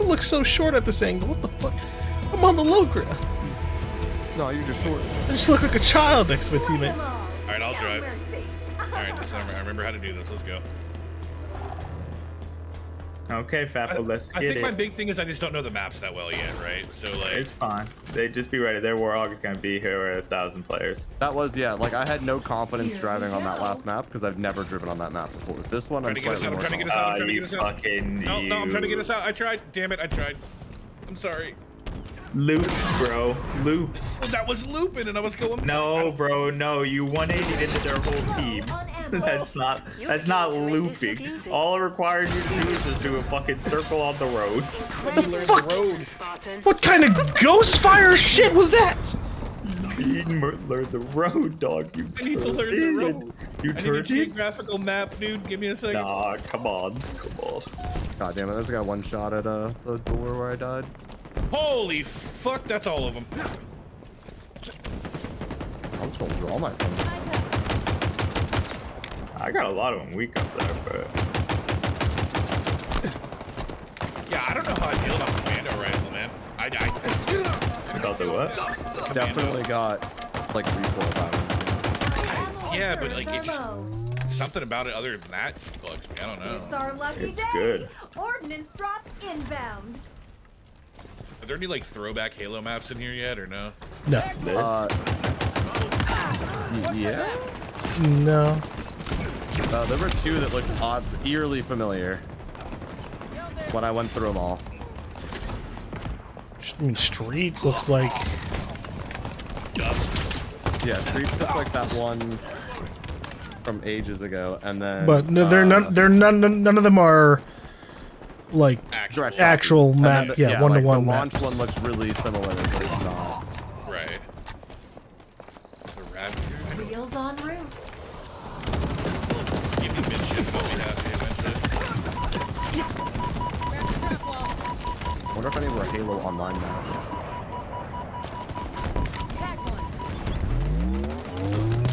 I look so short at this angle. What the fuck? I'm on the low ground. No, you're just short. I just look like a child next to my teammates. Alright, I'll drive. Alright, I remember how to do this. Let's go. Okay, Fapple, let's get it. I think my big thing is I just don't know the maps that well yet, right? So, like... It's fine. They just be ready. Their Warhawk is going to be here with 1,000 players. That was, yeah, like, I had no confidence driving on that last map because I've never driven on that map before. This one, I'm slightly more confident. I'm trying to get us out. I'm trying to get us out. No, I'm trying to get us out. I tried. Damn it, I tried. I'm sorry. Loops, bro. Loops. Oh, that was looping, and I was going... No, bro, no. You 180'd into their whole team. That's not looping. All it requires you to do is just do a fucking circle on the road. What the fuck? What kind of ghost fire shit was that? You didn't learn the road, dog. You I need to learn in. The road. You I need a geographical map, dude. Give me a second. Nah, come on. Come on. God damn it. I just got one shot at the door where I died. Holy fuck, that's all of them. I'm just going through all my friends. I got a lot of them weak up there, but... Yeah, I don't know how I deal with the Mando rifle, man. I died. You got the what? Definitely got, like, recoil about it. Yeah, but, like, it's something about it other than that bugs me. I don't know. It's our lucky day. Good. Ordnance drop inbound. Are there any, like, throwback Halo maps in here yet, or no? No. Yeah? No. There were two that looked odd, eerily familiar when I went through them all. I mean, Streets looks like... Yeah, Streets looks like that one from ages ago, and then... But no, none of them are, like, actual map, then, yeah, one-to-one maps. The launch one looks really similar, but it's not. Right. Wheels on route. I wonder if any were Halo Online maps.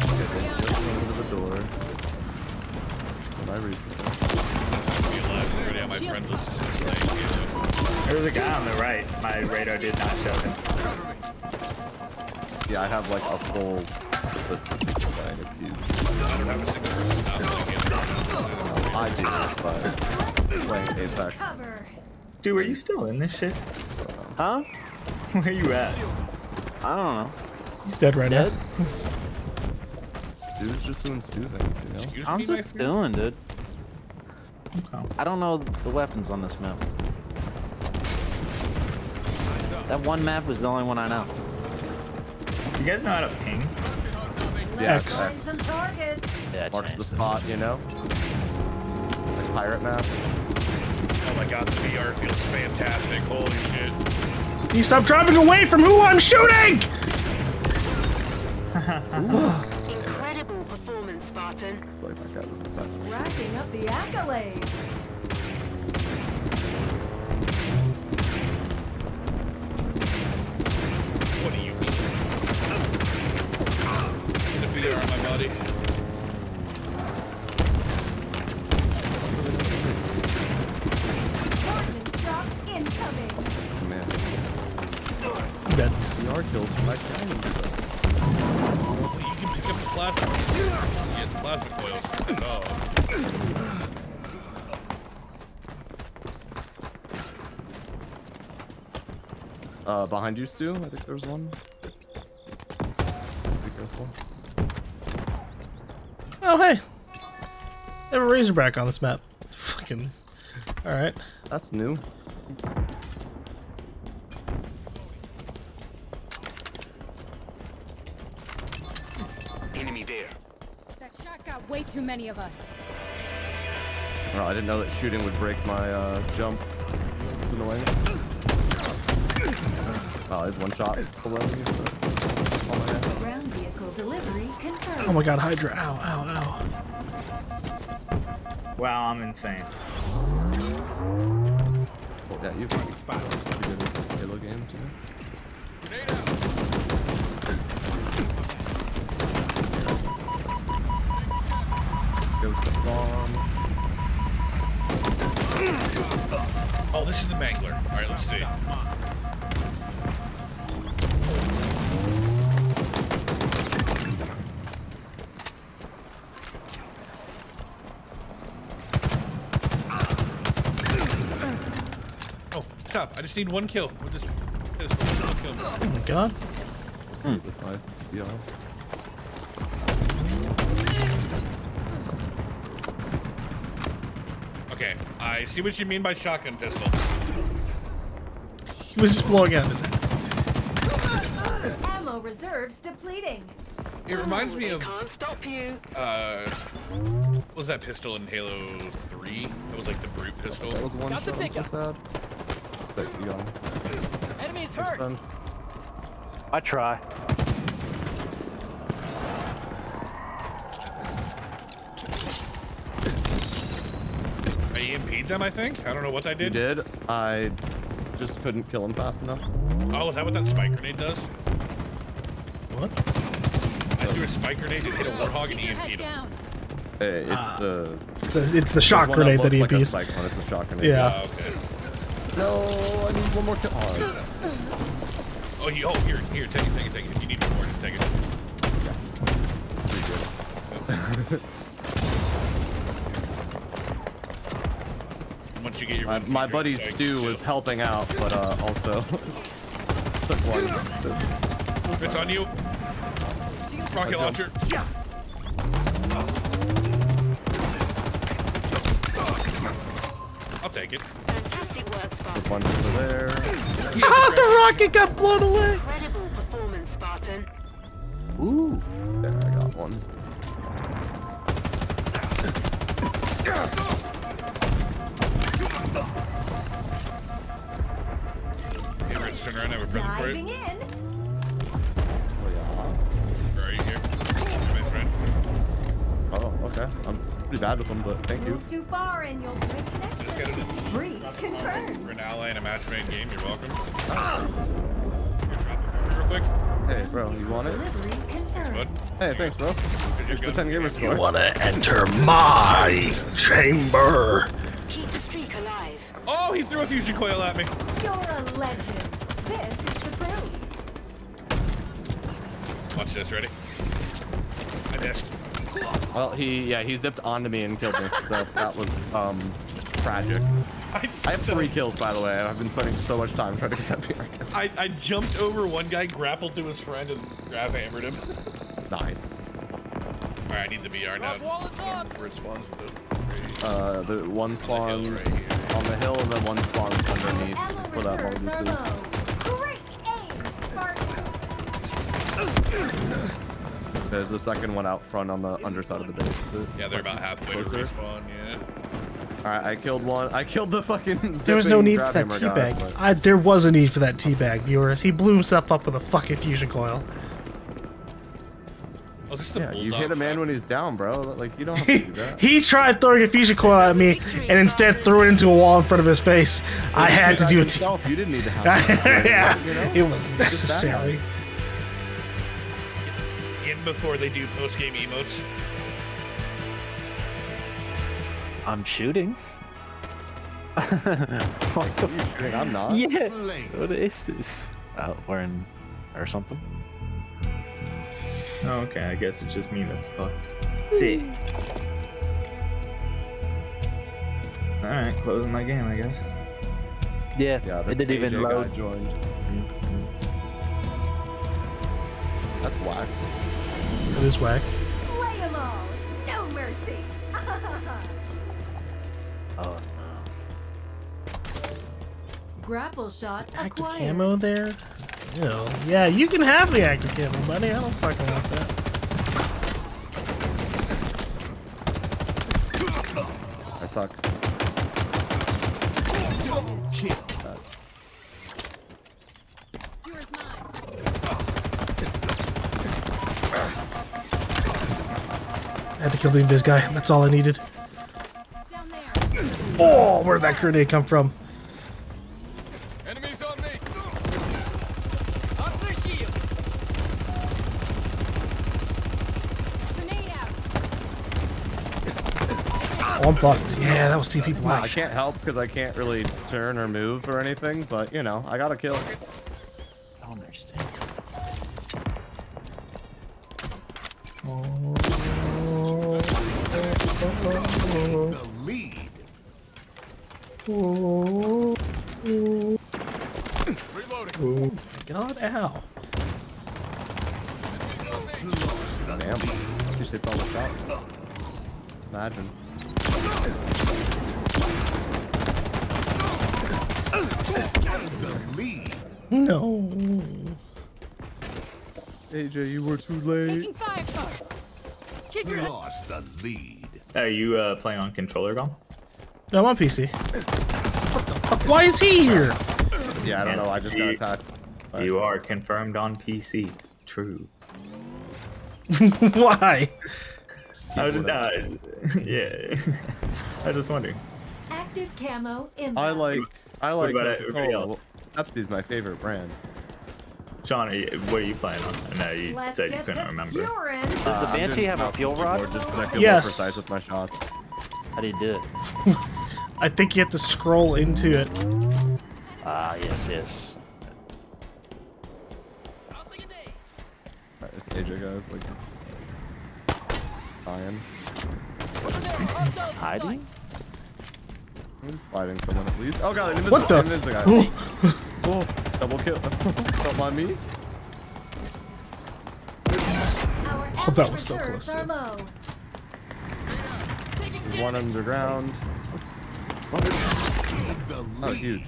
Okay, the door. There was a guy on the right. My radar did not show him. Yeah, I have like a full list of people playing. It's huge. I don't have a single person I do, but playing Apex. Dude, are you still in this shit? Huh? Where you at? I don't know. He's dead right now. Dude's just doing stupid things, you know? I'm just doing, dude. Okay. I don't know the weapons on this map. That one map was the only one I know. You guys know how to ping? Yeah, X. Yeah, mark the spot, you know? Like pirate map. Oh my god, the VR feels fantastic. Holy shit. You stop driving away from who I'm shooting! Incredible performance, Spartan. I feel like that guy was inside. Racking up the accolades. What do you mean? The beer on my body. Kills my cannon. Oh, you can pick up the plasma. Yeah, the plasma coils. Oh. Behind you, Stu. I think there's one. Be careful. Oh hey, I have a razorback on this map. Fucking. All right. That's new. Way too many of us. Oh, I didn't know that shooting would break my jump. It's annoying. Oh, there's one shot below you. Oh, ground vehicle delivery confirmed. Oh my god, Hydra. Ow, ow, ow. Wow, I'm insane. Yeah, you can spot Halo games, you know? Grenade out. Oh, this is the Mangler. All right, let's see. Oh, stop. I just need one kill. We'll just, kill. Oh my god. Yeah. Okay, I see what you mean by shotgun pistol. He was just blowing out his ass. Ammo reserves depleting. It reminds me of. Can't stop you. What was that pistol in Halo 3? That was like the brute pistol. That was one shot. That was so sad. Safety gun. Enemies hurt. I try. I EMP'd them, I think. I don't know what I did. You did. I just couldn't kill them fast enough. Oh, is that what that spike grenade does? What? I threw a spike grenade and hit a warthog and EMP'd him. Hey, it's the shock grenade that EMPs. It's the shock grenade. Yeah. Okay. No, I need one more kill. Oh, here, take it. If you need one more, just take it. Okay. Once you get your my buddy Stu was helping out, but also took one. It's on you. Rocket launcher. Yeah. I'll take it. Fantastic work, Spartan. Ah, the rocket got blown away. Incredible performance, Spartan. Ooh. There, I got one. Around, have a friend for it. Where are you here? My friend. Oh, okay. I'm pretty bad with them, but thank you. Move too far and you'll break connection. Breach confirmed. For an ally in a match-made game, you're welcome. Real quick. Hey, bro, you want it? Hey, thanks, bro. Here's the 10 gamer score. You want to enter my chamber? Keep the streak alive. Oh, he threw a fusion coil at me. You're a legend. This is the proof. Watch this, ready? I missed. Well, he zipped onto me and killed me, so that was tragic. I have 3 kills, by the way. I've been spending so much time trying to get that BR. I jumped over one guy, grappled to his friend, and grab hammered him. Nice. All right, I need the BR now. Where it spawns. The one spawns on the hill, and then one spawns underneath for that one. There's the second one out front on the underside of the base. Yeah, they're about halfway to respawn, yeah. Alright, I killed one. I killed the fucking... There was no need for that teabag. There was a need for that teabag, viewers. He blew himself up with a fucking fusion coil. Oh, yeah, you hit a man when he's down, bro. Like, you don't have to do that. He tried throwing a fusion coil at me and instead threw it into a wall in front of his face. Well, I had to do it. You didn't need to have that. Yeah, you know? It was necessary. In before they do post-game emotes. I'm shooting. What the fuck? I'm not. Yeah. What is this? We're in... or something? Oh, okay, I guess it's just me that's fucked. See. Alright, closing my game, I guess. Yeah, it didn't even load. Joined. Mm-hmm. That's whack. That is whack. Play them all. No mercy. Oh. Grapple shot acquired. Camo there? Ew. Yeah, you can have the active camo, buddy. I don't fucking want that. I suck. I had to kill the invis guy. That's all I needed. Oh, where'd that grenade come from? I'm fucked. Yeah, that was TP black. I can't help because I can't really turn or move or anything, but you know, I got to kill. I don't understand. The lead. Reloading. Oh my god, ow. Damn. I just hit all the shots. Imagine. No. AJ, you were too late. Taking fire, keep your lost the lead. Are you playing on controller, Gom? No, I'm on PC. What the fuck? Why is he here? Yeah, I don't know. I just got attacked. But... You are confirmed on PC. True. Why? I just, yeah. I just wondering. Active camo. I like. Oh, Pepsi's my favorite brand. John, what are you playing on? I know you said you couldn't remember. Does the Banshee have a fuel rod? Yes. Precise with my shots. How do you do it? I think you have to scroll into it. Ah, yes. Alright, this AJ guy's like dying. Hiding? I'm just fighting someone at least. Oh god, invisible. What the? Invisible guy. Oh, double kill. Don't mind me. Oh, that was so close to him. There's one underground. Oh, huge.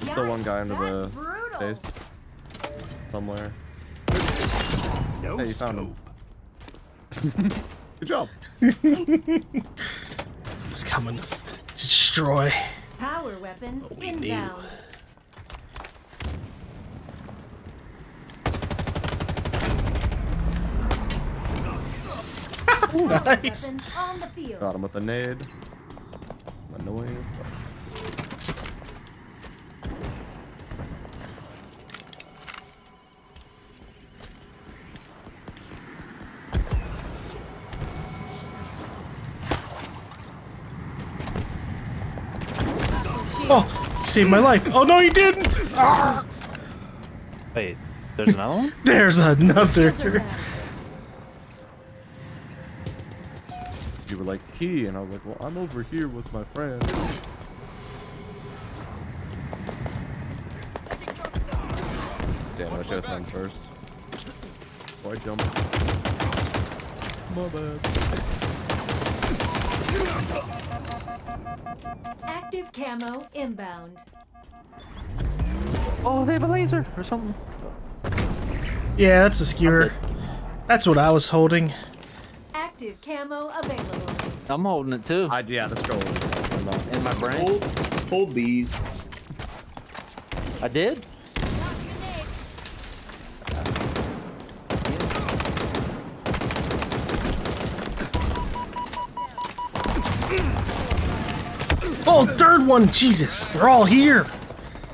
There's still one guy under the base. Somewhere. No, hey, you found him. Good job. It's coming to destroy. Power weapons inbound. Nice. Got him with a nade. Annoying as fuck. Oh, saved my life. Oh no, you didn't. Ah. Wait, there's another one? There's another. You were like key, and I was like, well, I'm over here with my friend. Damn, I should have thrown first. Why jump? My bad. Active camo inbound. Oh, they have a laser or something. Yeah, that's a skewer. That's what I was holding. Active camo available. I'm holding it too. Yeah, the scroll in my brain. Hold these. I did. Oh, third one! Jesus, they're all here.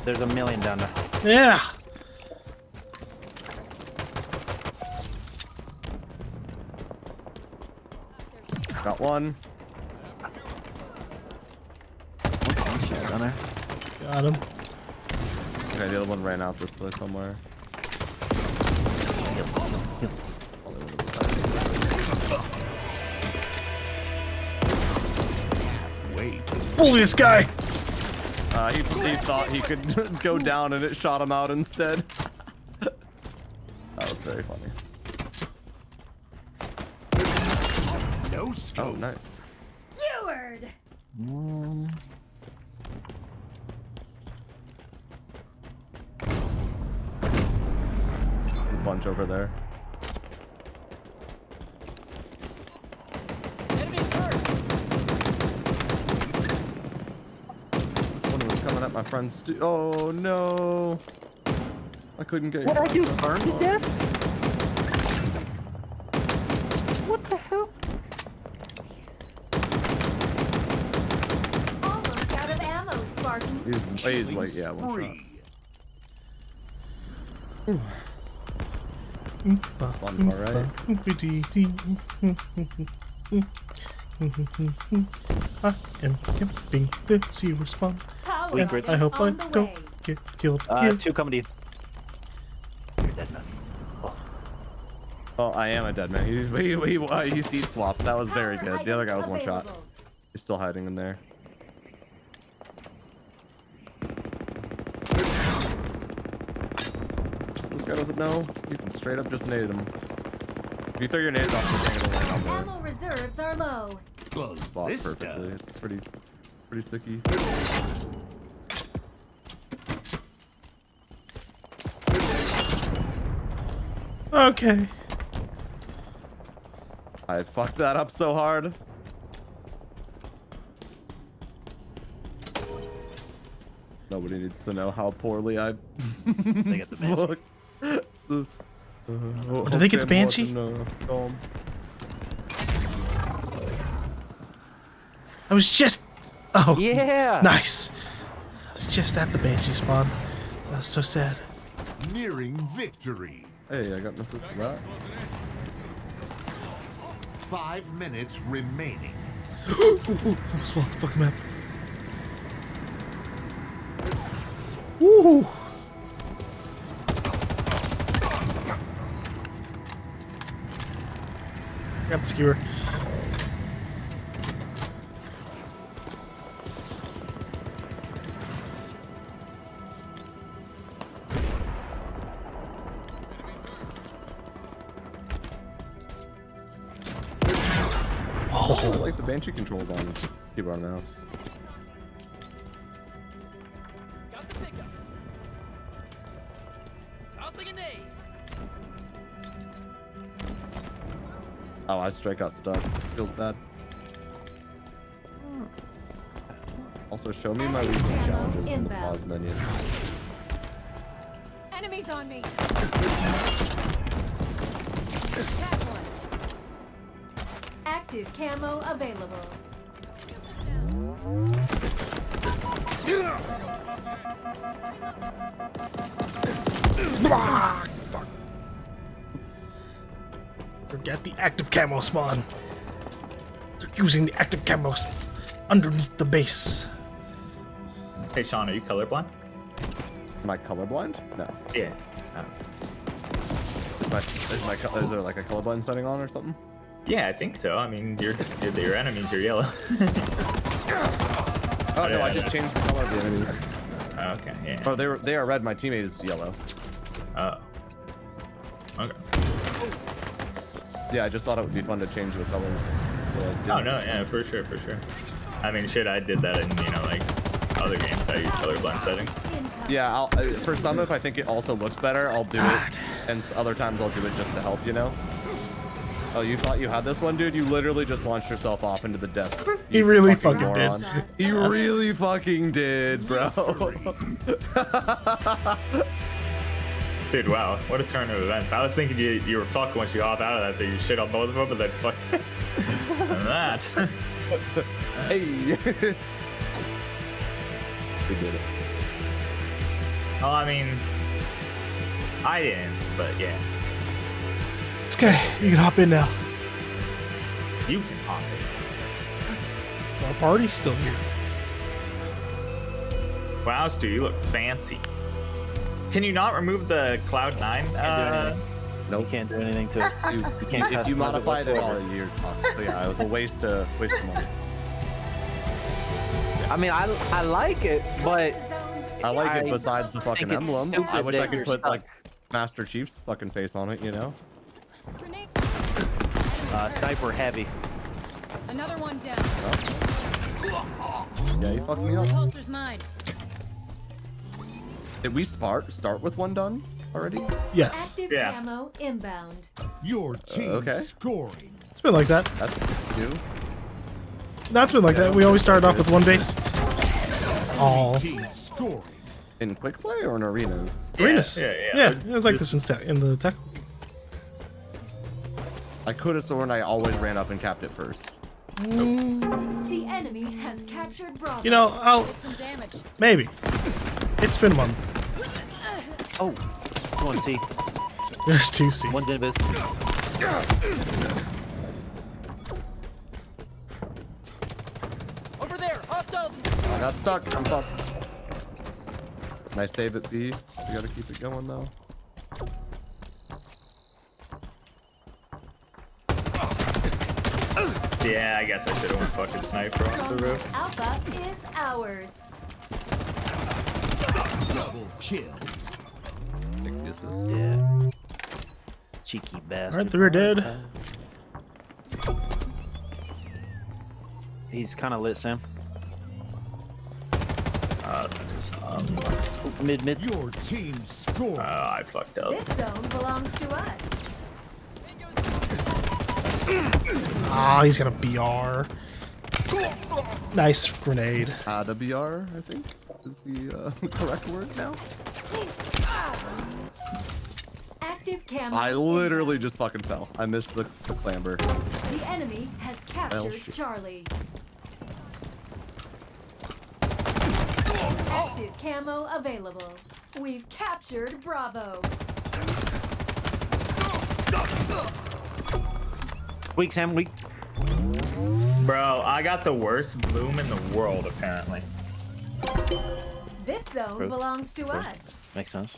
There's a million down there. Yeah. Got one. Down there. Got him. Okay, the other one ran out this way somewhere. Wait. Bully this guy! He thought he could go down and it shot him out instead. That was very funny. Oh, nice. Skewered. There's a bunch over there. Enemy's hurt. One of them's coming at my friend's. Oh no! I couldn't get. What are you burned to death? He's like, yeah, one shot. Spawned far right. I am camping the seaward spawn. I hope I don't get killed. Here. Two coming to you. You're a dead man. Oh, oh I am a dead man. He seed swapped. That was very good. The other guy was one shot. He's still hiding in there. This guy doesn't know. You can straight up just nade him. If you throw your nades off, you're going to land on there. Ammo reserves are low. Spot perfectly. It's pretty sticky. Okay. I fucked that up so hard. Nobody needs to know how poorly I they get the Banshee. Do they get the Banshee? I was just... Oh, yeah. Nice. I was just at the Banshee spawn. That was so sad. Nearing victory. Hey, I got my sister back. 5 minutes remaining. I almost lost the fucking map. Woo! Got the skewer. Oh. I like the Banshee controls on keyboard and mouse. Oh, I strike out stuck. Feels bad. Also, show me my weekly challenges in the pause menu. Enemies on me. Active camo available. Fuck. Forget the active camo spawn. They're using the active camos underneath the base. Hey Sean, are you colorblind? Am I colorblind? No. Yeah. No. Is there like a colorblind setting on or something? Yeah, I think so. I mean, your enemies are yellow. Oh, oh no, yeah, I just changed the color of the enemies. Oh, okay, yeah. Oh, they are red. My teammate is yellow. Oh. Okay. Yeah, I just thought it would be fun to change the colors. So oh no, yeah, for sure, for sure. I mean, shit, I did that in, you know, like other games. I use colorblind settings. Yeah, I'll, for some, if I think it also looks better, I'll do it, and other times I'll do it just to help, you know. Oh, you thought you had this one, dude? You literally just launched yourself off into the depths. He really fucking did. He really fucking did, bro. Dude, wow, what a turn of events. I was thinking you were fucked once you hop out of that thing. You shit on both of them, but then fuck. And that. Hey. We did it. Oh, I mean, I didn't, but yeah. It's okay, you can hop in now. You can hop in. Our party's still here. Wow, Stu, you look fancy. Can you not remove the Cloud 9? Nope. You can't do anything to it. You can't if you modify it at all, you're toxic. So yeah, it was a waste of money. I mean, I like it, but... I like it besides the fucking emblem. I wish I could put, like, Master Chief's fucking face on it, you know? Sniper heavy. Another one down. Oh. Yeah, you fucked me up. Holster's mine. Did we start with one done already? Yes. Active camo inbound. Your team scoring. It's been like that. That's new. No, it's been like that. We always started off with one base. Oh. In quick play or in arenas? Yeah, arenas. Yeah. It was like this in the tackle. I could have sworn I always ran up and capped it first. Nope. The enemy has captured Bravo. You know, I'll maybe. It's been one. Oh, 1C. There's 2C. One Divis. I got stuck. I'm fucked. Nice save at B. We gotta keep it going though. Yeah, I guess I should have went fucking sniper off the roof. Alpha is ours. Double kill. Take the assist. Yeah. Cheeky bastard. Alright, we're dead. He's kind of lit, Sam. Mid. Your team scored. I fucked up. This zone belongs to us. Ah, he's got a BR. Nice grenade. The BR, I think, is the correct word now. Active camo. I literally just fucking fell. I missed the clamber. The enemy has captured Charlie. Active camo available. We've captured Bravo. Weak, Sam, weak. Bro, I got the worst bloom in the world, apparently. This zone belongs to us. Makes sense.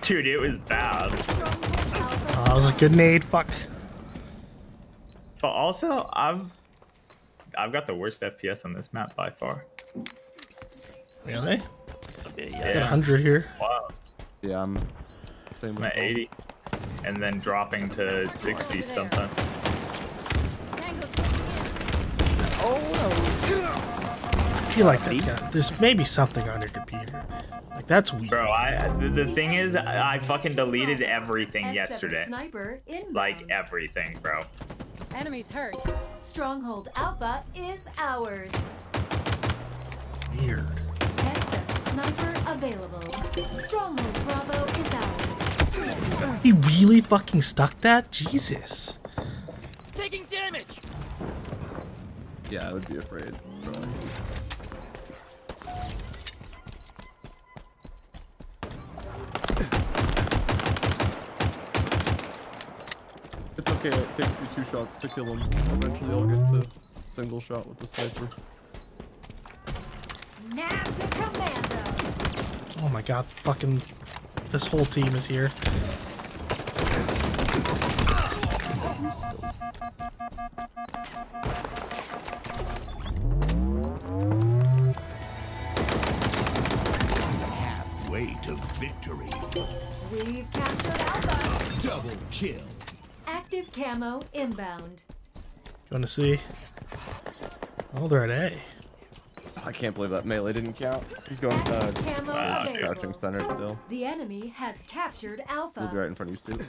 Dude, it was bad. Oh, that was a good nade, fuck. But also, I've got the worst FPS on this map by far. Really? Yeah. I got 100 here. Wow. Yeah, I'm same with 80, and then dropping to 60 sometimes. Oh, I feel like that's got, there's maybe something on your computer. Like that's weird. Bro, the thing is, I fucking deleted everything yesterday. Like everything, bro. Enemies hurt. Stronghold Alpha is ours. Weird. Sniper available. Stronghold Bravo is ours. He really fucking stuck that? Jesus. Taking damage. Yeah, I would be afraid. Probably. It's okay, it takes me 2 shots to kill him. Eventually I'll get to single shot with the sniper. Now to commando. Oh my god, fucking this whole team is here. Victory. We've captured Alpha. Double kill. Active camo inbound. Going to see? Oh, they're at A. Oh, I can't believe that melee didn't count. He's going crouching center still. The enemy has captured Alpha. He'll be right in front of you, Steve.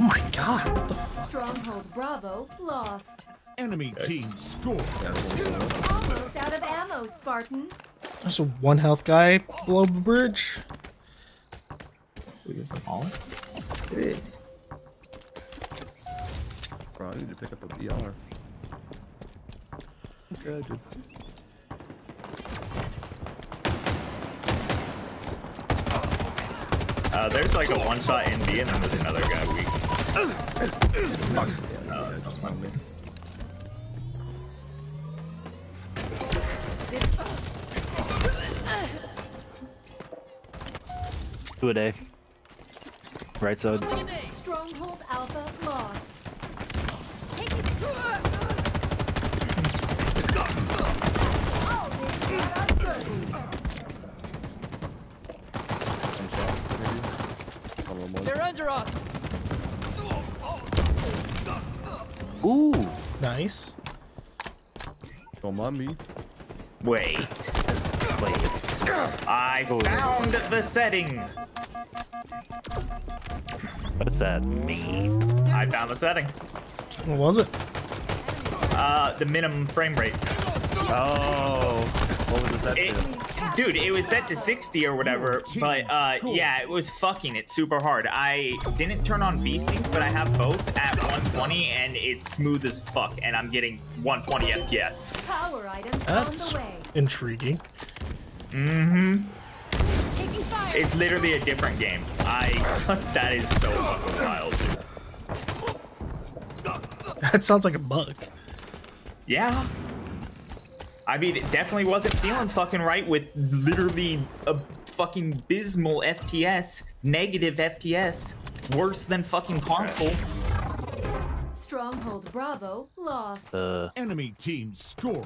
Oh my god, what the fuck? Stronghold Bravo lost. Enemy team scored. Almost out of ammo, Spartan. There's a 1 health guy below the bridge. We get them all? Good. Bro, I need to pick up a BR. Good. There's like a 1-shot in B and then there's another guy weak. Fuck. No, that's not my win. Do a day. Right side. Stronghold Alpha lost. They're under us. Ooh, nice. Come on me. Wait. I found the setting. What does that mean? I found the setting. What was it? The minimum frame rate. Oh, what was it set to? Dude, it was set to 60 or whatever, but yeah, it was fucking it super hard. I didn't turn on V Sync, but I have both at 120, and it's smooth as fuck, and I'm getting 120 FPS. Power items on the way. That's intriguing. Mm-hmm. It's literally a different game. That is so fucking wild, dude. That sounds like a bug. Yeah. I mean, it definitely wasn't feeling fucking right with literally a fucking abysmal FPS, negative FPS, worse than fucking console. Stronghold Bravo lost. Enemy team scored.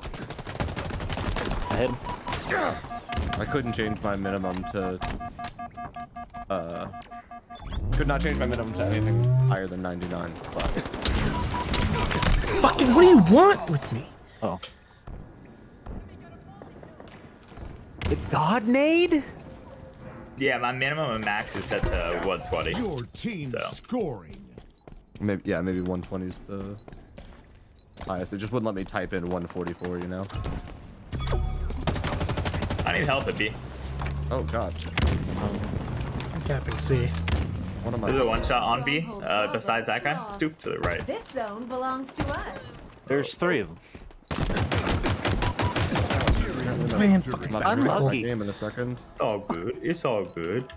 I couldn't change my minimum to. Could not change my minimum to anything higher than 99. But. Fucking, what do you want with me? Oh. It's God made? Yeah, my minimum and max is set to 120. Your team scoring. Maybe, yeah, maybe 120 is the highest. It just wouldn't let me type in 144, you know? I need help, B. Oh, God. I'm capping C. One of my there's a one shot on B, besides that guy. Stoop to the right. This zone belongs to us. There's three of them. Man, I'm lucky. Game in a second. It's all good. It's all good.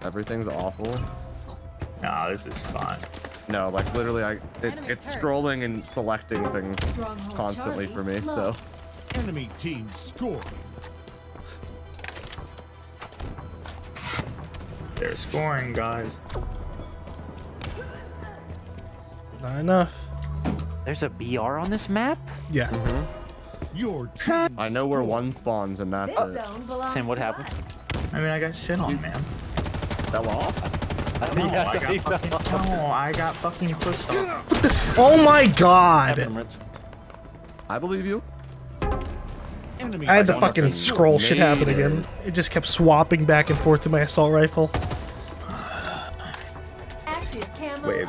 Everything's awful. Nah, this is fun. No, like literally, it's scrolling and selecting things constantly for me. So. Enemy team scoring. They're scoring, guys. Not enough. There's a BR on this map? Yeah. Mm-hmm. Your I know where one spawns and that's it. Sam, what happened? I mean, I got shit on, man. Fell off? I got fucking pushed off. Oh my God! I believe you. I had the fucking scroll shit happen again. It just kept swapping back and forth to my assault rifle. Wait,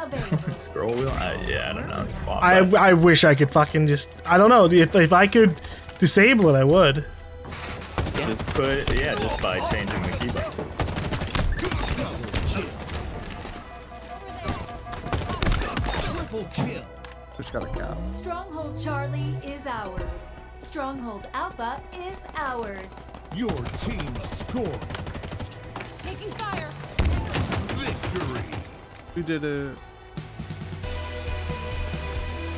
scroll wheel? Yeah, I don't know. Spot, I wish I could fucking just... I don't know. If I could disable it, I would. Yeah. Just put... Yeah, just by changing the keyboard. Triple kill. Just got a cow. Stronghold Charlie is ours. Stronghold Alpha is ours. Your team scored. Taking fire. Victory. Who did it?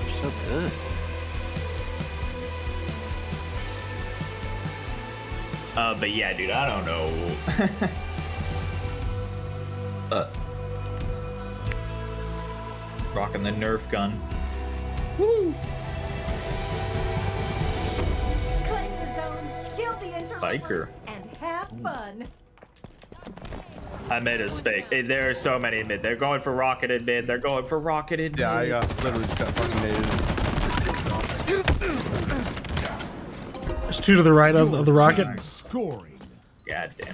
You're so good. But yeah, dude, I don't know. Rocking the Nerf gun. Woo! Claim the zone, kill the interlopers, and have fun. I made a spike. There are so many mid. They're going for rocketed mid. They're going for rocketed mid. Yeah, I literally just got fucking nated. There's two to the right of the rocket. Scoring. God damn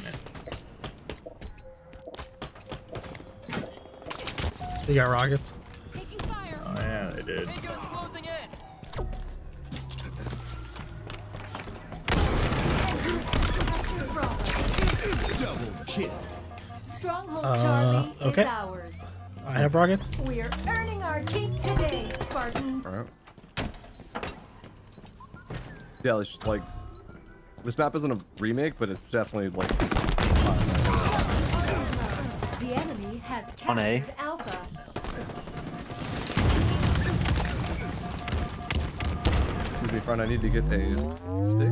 it. They got rockets. Taking fire. Oh yeah, they did. Double kill. Stronghold Charlie is ours. I have rockets. We're earning our keep today, Spartan. All right. Yeah, like this map isn't a remake, but it's definitely like. The enemy has captured Alpha. Excuse me, friend. I need to get a stick.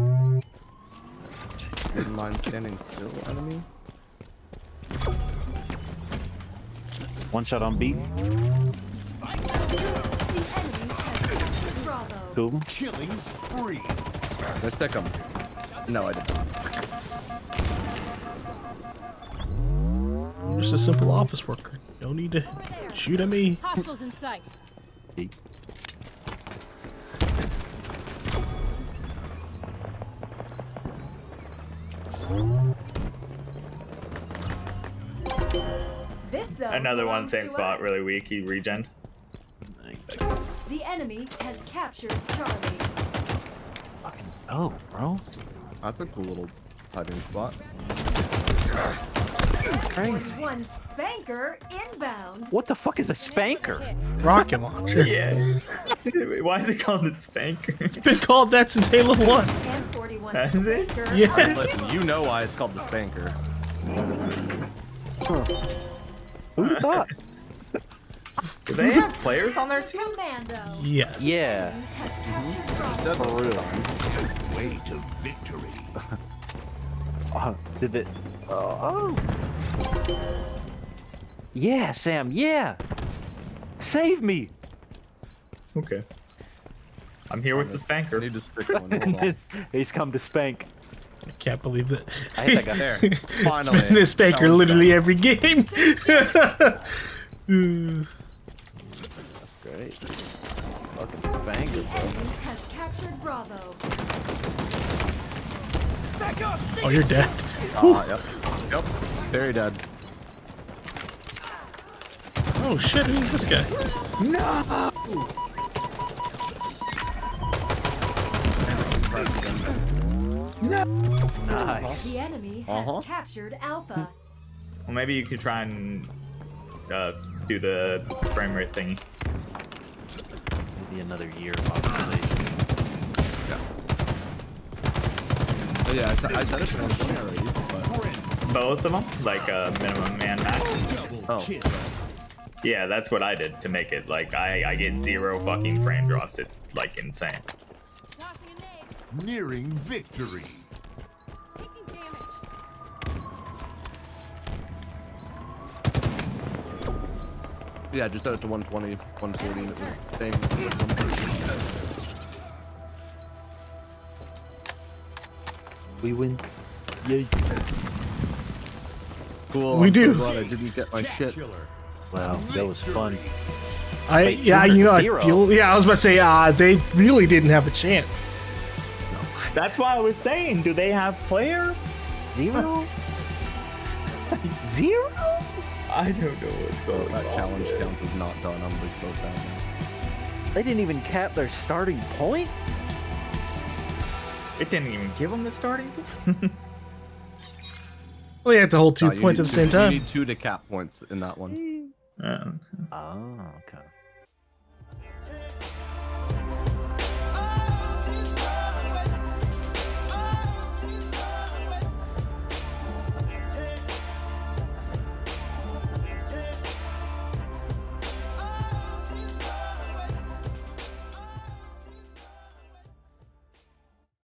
Wouldn't mind standing still, enemy. One shot on B. Cool. Killing spree. Let's take him. No, I didn't. I'm just a simple office worker. No need to shoot at me. Hostiles in sight. B. Another one, same spot, really weak. He regen. The enemy has captured Charlie. Fucking oh, bro. That's a cool little hiding spot. Crazy. One spanker inbound. What the fuck is a spanker? Rocket launcher. Yeah. Why is it called the spanker? It's been called that since Halo 1. one. Has it? Yeah. Listen, you know why it's called the spanker. Who thought? Do they have players on their team? Commando. Yes. Yeah. Mm-hmm. Way to victory. Did it? Oh. Yeah, Sam. Yeah. Save me. Okay. I'm here with the spanker. I need to stick one. Hold on. He's come to spank. I can't believe that. I hit that guy there. Finally. It's been the spanker literally every game. That's great. Fucking spanker, bro. Oh, you're dead. Yep. Yep. Very dead. Oh shit, who's this guy? No! No! Nice. The enemy has captured Alpha. Well, maybe you could try and do the frame rate thingy. Maybe another year of optimization. Yeah. I said it already, but... Both of them? Like minimum and max? Oh. Yeah, that's what I did to make it. Like, I get 0 fucking frame drops. It's, like, insane. Nearing victory. Taking damage. Yeah, just set it to 120, 140. It was the same. We win. Yay. Cool. We do. I'm glad I didn't get my shit. Wow, that was fun. I was about to say, they really didn't have a chance. That's why I was saying, do they have players? 0? 0? I don't know what's going on. That challenge counts is not done. I'm really so sad now. They didn't even cap their starting point? It didn't even give them the starting point? Well, you have to hold 2 points at the same time. You need 2 to cap points in that one. Oh, okay.